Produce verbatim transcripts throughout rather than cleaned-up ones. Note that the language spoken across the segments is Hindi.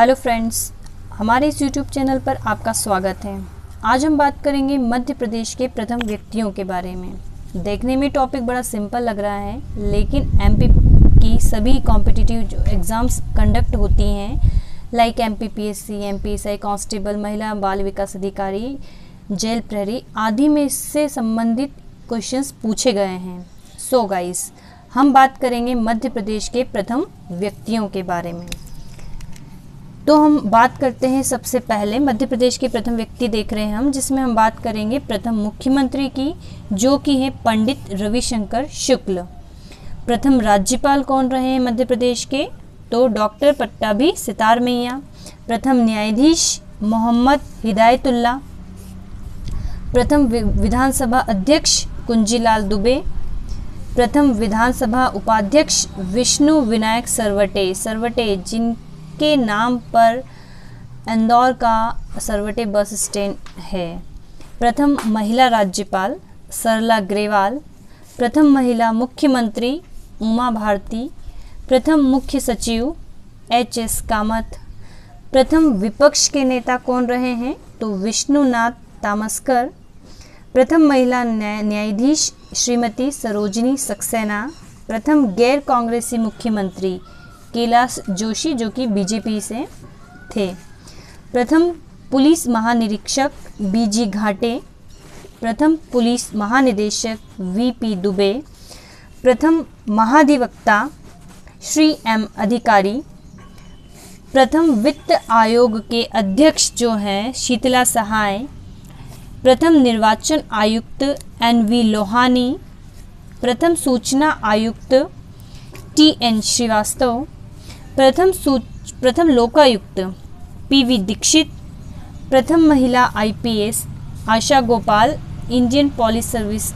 हेलो फ्रेंड्स, हमारे इस यूट्यूब चैनल पर आपका स्वागत है। आज हम बात करेंगे मध्य प्रदेश के प्रथम व्यक्तियों के बारे में। देखने में टॉपिक बड़ा सिंपल लग रहा है, लेकिन एमपी की सभी कॉम्पिटिटिव जो एग्ज़ाम्स कंडक्ट होती हैं लाइक एमपीपीएससी, एमपीएसआई, कांस्टेबल, महिला बाल विकास अधिकारी, जेल प्रहरी आदि में इससे संबंधित क्वेश्चंस पूछे गए हैं। सो गाइस, हम बात करेंगे मध्य प्रदेश के प्रथम व्यक्तियों के बारे में। तो हम बात करते हैं सबसे पहले मध्य प्रदेश के प्रथम व्यक्ति देख रहे हैं हम, जिसमें हम बात करेंगे प्रथम मुख्यमंत्री की, जो कि है पंडित रविशंकर शुक्ल। प्रथम राज्यपाल कौन रहे हैं मध्य प्रदेश के, तो डॉक्टर पट्टाभि सीतारमैया। प्रथम न्यायाधीश मोहम्मद हिदायतुल्ला। प्रथम विधानसभा अध्यक्ष कुंजीलाल दुबे। प्रथम विधानसभा उपाध्यक्ष विष्णु विनायक सर्वटे सर्वटे जिन के नाम पर इंदौर का सर्वटे बस स्टैंड है। प्रथम महिला राज्यपाल सरला ग्रेवाल। प्रथम महिला मुख्यमंत्री उमा भारती। प्रथम मुख्य सचिव एच एस कामत। प्रथम विपक्ष के नेता कौन रहे हैं, तो विष्णुनाथ तामस्कर। प्रथम महिला न्यायाधीश श्रीमती सरोजनी सक्सेना। प्रथम गैर कांग्रेसी मुख्यमंत्री कैलाश जोशी, जो कि बीजेपी से थे। प्रथम पुलिस महानिरीक्षक बीजी घाटे। प्रथम पुलिस महानिदेशक वीपी दुबे। प्रथम महाधिवक्ता श्री एम अधिकारी। प्रथम वित्त आयोग के अध्यक्ष जो हैं शीतला सहाय। प्रथम निर्वाचन आयुक्त एनवी लोहानी। प्रथम सूचना आयुक्त टीएन श्रीवास्तव। प्रथम सूच प्रथम लोकायुक्त पी.वी. दीक्षित। प्रथम महिला IPS Asha Gopal, Indian police service.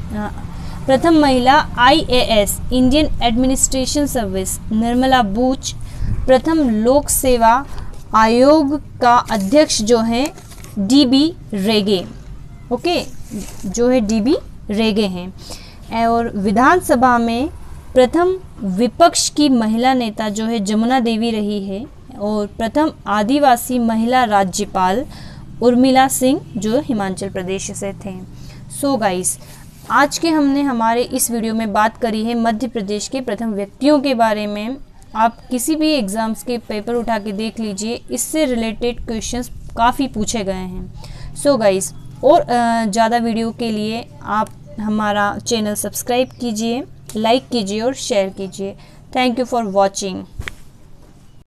प्रथम महिला IAS, Indian administration service, Nirmala Buch. प्रथम लोक सेवा आयोग का अध्यक्ष जो है डी.बी. रेगे, ओके, जो है डी.बी. रेगे हैं। और विधानसभा में प्रथम विपक्ष की महिला नेता जो है जमुना देवी रही है। और प्रथम आदिवासी महिला राज्यपाल उर्मिला सिंह, जो हिमाचल प्रदेश से थे। सो गाइस, आज के हमने हमारे इस वीडियो में बात करी है मध्य प्रदेश के प्रथम व्यक्तियों के बारे में। आप किसी भी एग्ज़ाम्स के पेपर उठा के देख लीजिए, इससे रिलेटेड क्वेश्चंस काफ़ी पूछे गए हैं। सो गाइस, और ज़्यादा वीडियो के लिए आप हमारा चैनल सब्सक्राइब कीजिए, लाइक कीजिए और शेयर कीजिए। Thank you for watching.